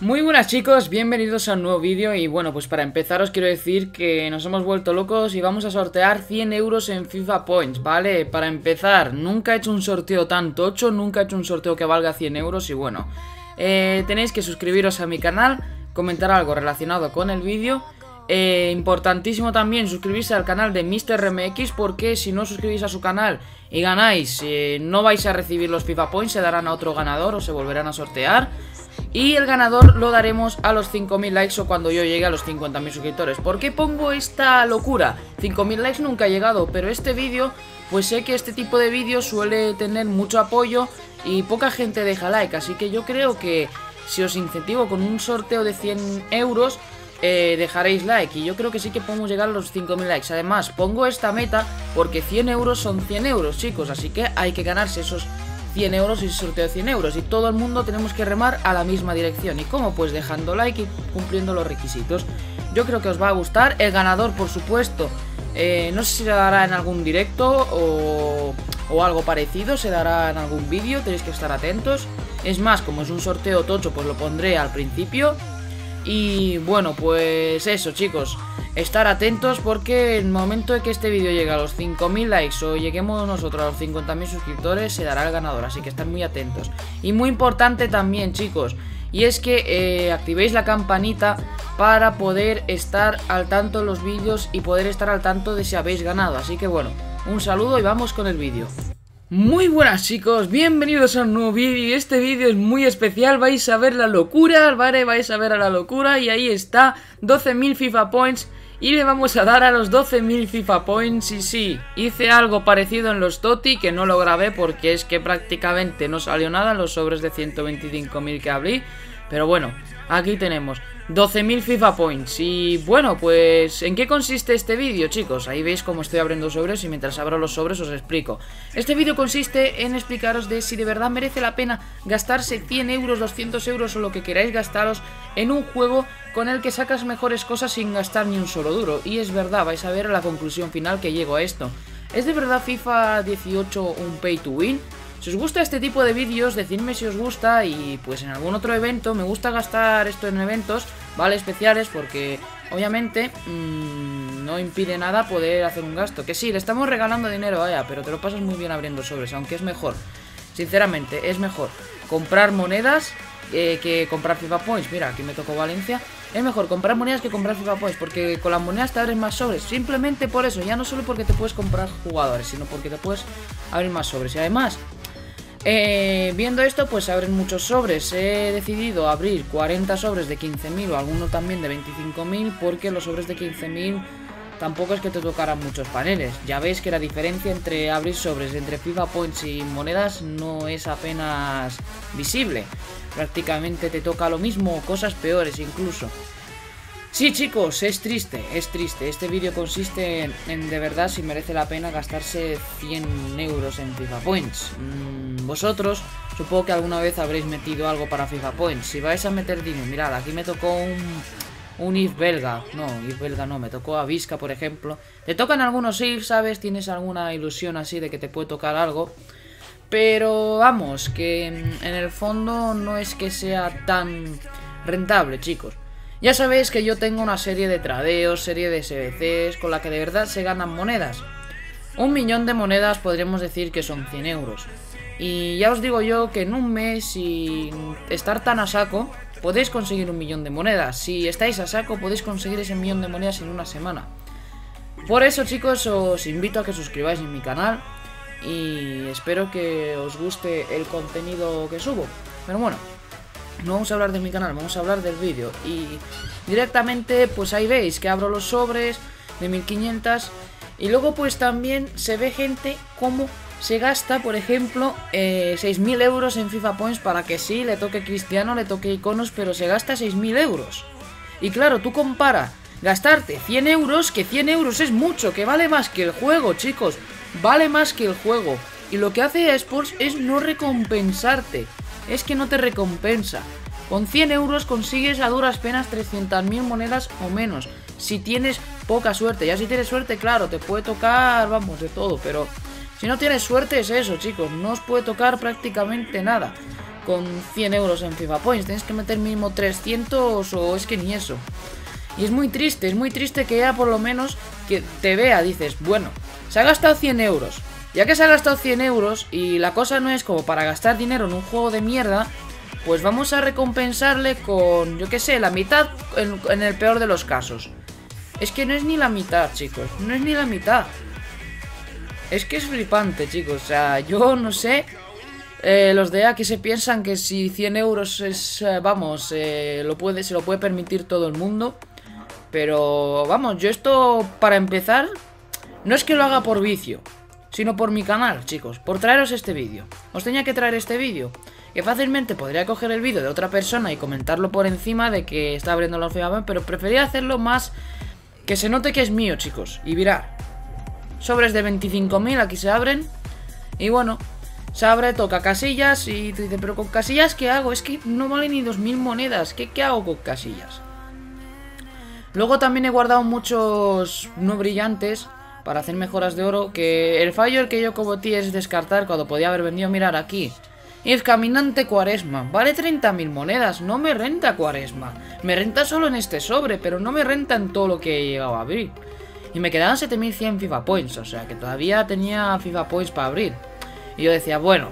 Muy buenas chicos, bienvenidos a un nuevo vídeo. Y bueno, pues para empezar os quiero decir que nos hemos vuelto locos y vamos a sortear 100 euros en FIFA Points, ¿vale? Para empezar, nunca he hecho un sorteo tan tocho, nunca he hecho un sorteo que valga 100 euros. Y bueno, tenéis que suscribiros a mi canal, comentar algo relacionado con el vídeo. Importantísimo también suscribirse al canal de Mr. RMX, porque si no os suscribís a su canal y ganáis, no vais a recibir los FIFA Points, se darán a otro ganador o se volverán a sortear. Y el ganador lo daremos a los 5.000 likes o cuando yo llegue a los 50.000 suscriptores. ¿Por qué pongo esta locura? 5.000 likes nunca ha llegado, pero este vídeo, pues sé que este tipo de vídeos suele tener mucho apoyo y poca gente deja like. Así que yo creo que si os incentivo con un sorteo de 100 euros... dejaréis like, y yo creo que sí que podemos llegar a los 5.000 likes. Además, pongo esta meta porque 100 euros son 100 euros, chicos. Así que hay que ganarse esos 100 euros y ese sorteo de 100 euros. Y todo el mundo tenemos que remar a la misma dirección. ¿Y cómo? Pues dejando like y cumpliendo los requisitos. Yo creo que os va a gustar. El ganador, por supuesto, no sé si se dará en algún directo o algo parecido, se dará en algún vídeo. Tenéis que estar atentos. Es más, como es un sorteo tocho, pues lo pondré al principio. Y bueno, pues eso chicos, estar atentos porque el momento de que este vídeo llegue a los 5.000 likes o lleguemos nosotros a los 50.000 suscriptores, se dará el ganador, así que estén muy atentos. Y muy importante también chicos, y es que activéis la campanita para poder estar al tanto de los vídeos y poder estar al tanto de si habéis ganado. Así que bueno, un saludo y vamos con el vídeo. Muy buenas chicos, bienvenidos a un nuevo vídeo, y este vídeo es muy especial, vais a ver la locura, ¿vale? Vais a ver a la locura, y ahí está, 12.000 FIFA Points, y le vamos a dar a los 12.000 FIFA Points, y sí, hice algo parecido en los TOTY, que no lo grabé porque es que prácticamente no salió nada en los sobres de 125.000 que abrí, pero bueno, aquí tenemos 12.000 FIFA Points. Y bueno, pues ¿en qué consiste este vídeo, chicos? Ahí veis cómo estoy abriendo sobres y mientras abro los sobres os explico. Este vídeo consiste en explicaros de si de verdad merece la pena gastarse 100 euros, 200 euros o lo que queráis gastaros en un juego con el que sacas mejores cosas sin gastar ni un solo duro. Y es verdad, vais a ver la conclusión final que llego a esto. ¿Es de verdad FIFA 18 un pay to win? Si os gusta este tipo de vídeos, decidme si os gusta, y pues en algún otro evento, me gusta gastar esto en eventos, ¿vale? Especiales, porque obviamente no impide nada poder hacer un gasto. Que sí, le estamos regalando dinero, vaya, pero te lo pasas muy bien abriendo sobres, aunque es mejor, sinceramente, es mejor comprar monedas que comprar FIFA Points. Mira, aquí me tocó Valencia. Es mejor comprar monedas que comprar FIFA Points, porque con las monedas te abres más sobres, simplemente por eso, ya no solo porque te puedes comprar jugadores, sino porque te puedes abrir más sobres. Y además... viendo esto pues abren muchos sobres. He decidido abrir 40 sobres de 15.000 o alguno también de 25.000, porque los sobres de 15.000 tampoco es que te tocaran muchos paneles. Ya veis que la diferencia entre abrir sobres entre FIFA Points y monedas no es apenas visible. Prácticamente te toca lo mismo o cosas peores incluso. Sí chicos, es triste, es triste. Este vídeo consiste en de verdad si merece la pena gastarse 100 euros en FIFA Points. Vosotros supongo que alguna vez habréis metido algo para FIFA Points. Si vais a meter dinero, mirad, aquí me tocó un IF belga. No, IF belga no, me tocó a Visca por ejemplo. Te tocan algunos IF, ¿sabes? Tienes alguna ilusión así de que te puede tocar algo. Pero vamos, que en el fondo no es que sea tan rentable chicos. Ya sabéis que yo tengo una serie de tradeos, serie de SBCs, con la que de verdad se ganan monedas. 1.000.000 de monedas podríamos decir que son 100 euros. Y ya os digo yo que en un mes, sin estar tan a saco, podéis conseguir 1.000.000 de monedas. Si estáis a saco, podéis conseguir ese 1.000.000 de monedas en una semana. Por eso, chicos, os invito a que suscribáis en mi canal. Y espero que os guste el contenido que subo. Pero bueno... no vamos a hablar de mi canal, vamos a hablar del vídeo. Y directamente pues ahí veis que abro los sobres de 1500. Y luego pues también se ve gente cómo se gasta por ejemplo 6.000 euros en FIFA Points para que sí, le toque Cristiano, le toque iconos, pero se gasta 6.000 euros. Y claro, tú compara gastarte 100 euros, que 100 euros es mucho, que vale más que el juego chicos, vale más que el juego. Y lo que hace eSports es no recompensarte. Es que no te recompensa. Con 100 euros consigues a duras penas 300.000 monedas o menos, si tienes poca suerte. Ya si tienes suerte, claro, te puede tocar, vamos, de todo. Pero si no tienes suerte es eso, chicos, no os puede tocar prácticamente nada. con 100 euros en FIFA Points. Tienes que meter mínimo 300 o es que ni eso. Y es muy triste que ya por lo menos que te vea, dices, bueno, se ha gastado 100 euros. Ya que se ha gastado 100 euros y la cosa no es como para gastar dinero en un juego de mierda, pues vamos a recompensarle con, yo qué sé, la mitad en el peor de los casos. Es que no es ni la mitad, chicos, no es ni la mitad. Es que es flipante, chicos, o sea, yo no sé. Los de EA que se piensan que si 100 euros es, vamos, se lo puede permitir todo el mundo. Pero, vamos, yo esto, para empezar, no es que lo haga por vicio, sino por mi canal, chicos, por traeros este vídeo. Os tenía que traer este vídeo, que fácilmente podría coger el vídeo de otra persona y comentarlo por encima de que está abriendo la FIFA, pero prefería hacerlo más que se note que es mío, chicos. Y mirad, sobres de 25.000 aquí se abren, y bueno, se abre, toca casillas, y te dice, pero con casillas ¿qué hago? Es que no vale ni 2.000 monedas, ¿qué hago con casillas? Luego también he guardado muchos no brillantes para hacer mejoras de oro, que el fallo que yo cometí es descartar cuando podía haber vendido. Mirar aquí, el caminante Cuaresma, vale 30.000 monedas, no me renta Cuaresma, me renta solo en este sobre, pero no me renta en todo lo que he llegado a abrir. Y me quedaban 7.100 FIFA Points, o sea que todavía tenía FIFA Points para abrir. Y yo decía, bueno,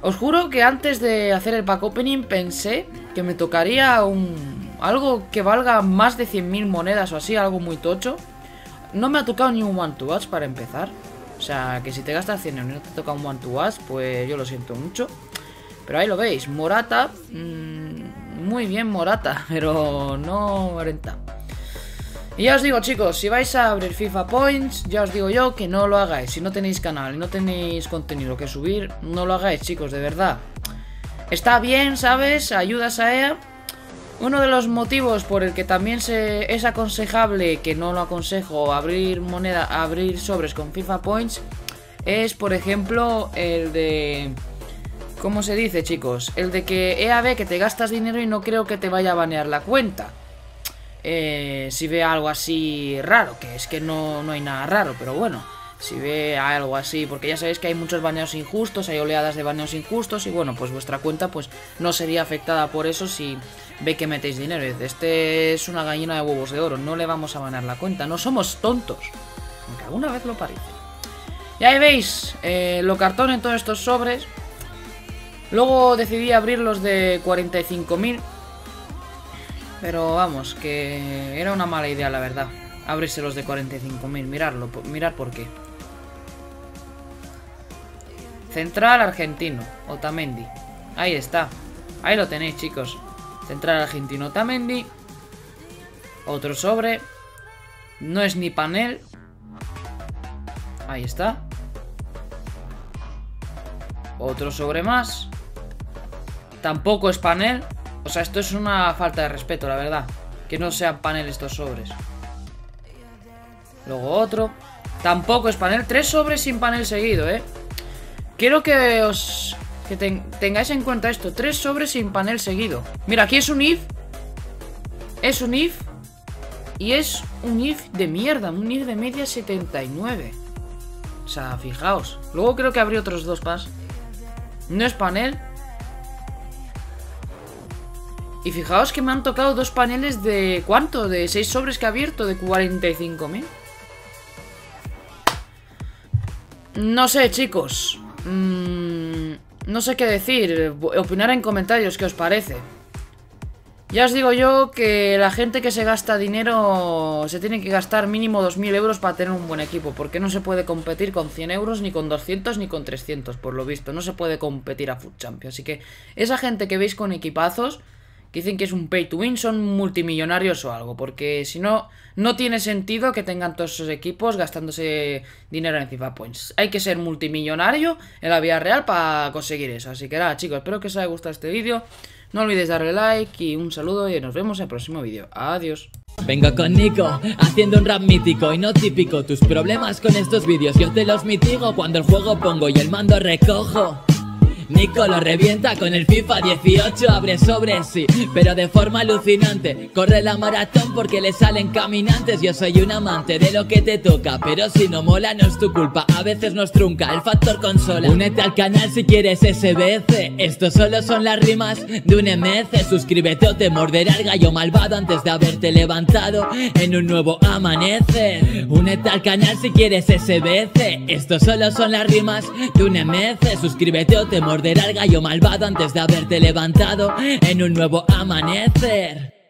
os juro que antes de hacer el pack opening pensé que me tocaría algo que valga más de 100.000 monedas o así, algo muy tocho. No me ha tocado ni un One To Watch para empezar. O sea, que si te gastas 100 euros y no te toca un One To Watch, pues yo lo siento mucho. Pero ahí lo veis, Morata, muy bien Morata, pero no renta. Y ya os digo, chicos, si vais a abrir FIFA Points, ya os digo yo que no lo hagáis. Si no tenéis canal y no tenéis contenido que subir, no lo hagáis, chicos, de verdad. Está bien, ¿sabes? Ayudas a EA. Uno de los motivos por el que también es aconsejable, que no lo aconsejo, abrir sobres con FIFA Points, es, por ejemplo, el de... ¿Cómo se dice, chicos? El de que EA ve que te gastas dinero y no creo que te vaya a banear la cuenta. Si ve algo así raro, que es que no hay nada raro, pero bueno, si ve algo así, porque ya sabéis que hay muchos baneos injustos, hay oleadas de baneos injustos, y bueno, pues vuestra cuenta pues no sería afectada por eso si ve que metéis dinero. Este es una gallina de huevos de oro, no le vamos a banear la cuenta, no somos tontos, aunque alguna vez lo parece. Y ahí veis, lo cartón en todos estos sobres. Luego decidí abrir los de 45.000. Pero vamos, que era una mala idea, la verdad. Abrirse los de 45.000, mirarlo, mirar por qué. Central Argentino, Otamendi. Ahí está. Ahí lo tenéis, chicos. Central Argentino, Otamendi. Otro sobre. No es ni panel. Ahí está. Otro sobre más. Tampoco es panel. O sea, esto es una falta de respeto, la verdad, que no sean panel estos sobres. Luego otro. Tampoco es panel. Tres sobres sin panel seguido, ¿eh? Quiero que os... que tengáis en cuenta esto. Tres sobres sin panel seguido. Mira, aquí es un IF. Es un IF. Y es un IF de mierda. Un IF de media 79. O sea, fijaos. Luego creo que abrí otros dos más. No es panel. Y fijaos que me han tocado dos paneles de... ¿cuánto? De 6 sobres que he abierto, de 45.000. No sé, chicos. No sé qué decir. Opinar en comentarios qué os parece. Ya os digo yo que la gente que se gasta dinero se tiene que gastar mínimo 2.000 euros para tener un buen equipo. Porque no se puede competir con 100 euros, ni con 200, ni con 300, por lo visto. No se puede competir a FUT Champions. Así que esa gente que veis con equipazos... que dicen que es un pay to win, son multimillonarios o algo, porque si no, no tiene sentido que tengan todos esos equipos gastándose dinero en FIFA Points. Hay que ser multimillonario en la vida real para conseguir eso. Así que nada, chicos, espero que os haya gustado este vídeo. No olvidéis darle like y un saludo y nos vemos en el próximo vídeo. Adiós. Vengo con Nico, haciendo un rap mítico y no típico. Tus problemas con estos vídeos yo te los mitigo cuando el juego pongo y el mando recojo. Nico lo revienta con el FIFA 18, abre sobre sí, pero de forma alucinante. Corre la maratón porque le salen caminantes. Yo soy un amante de lo que te toca, pero si no mola no es tu culpa. A veces nos trunca el factor consola. Únete al canal si quieres SBC. Esto solo son las rimas de un MC. Suscríbete o te morderá el gallo malvado antes de haberte levantado en un nuevo amanecer. Únete al canal si quieres SBC. Esto solo son las rimas de un MC. Suscríbete o te morderá el gallo malvado antes de haberte levantado en un nuevo amanecer.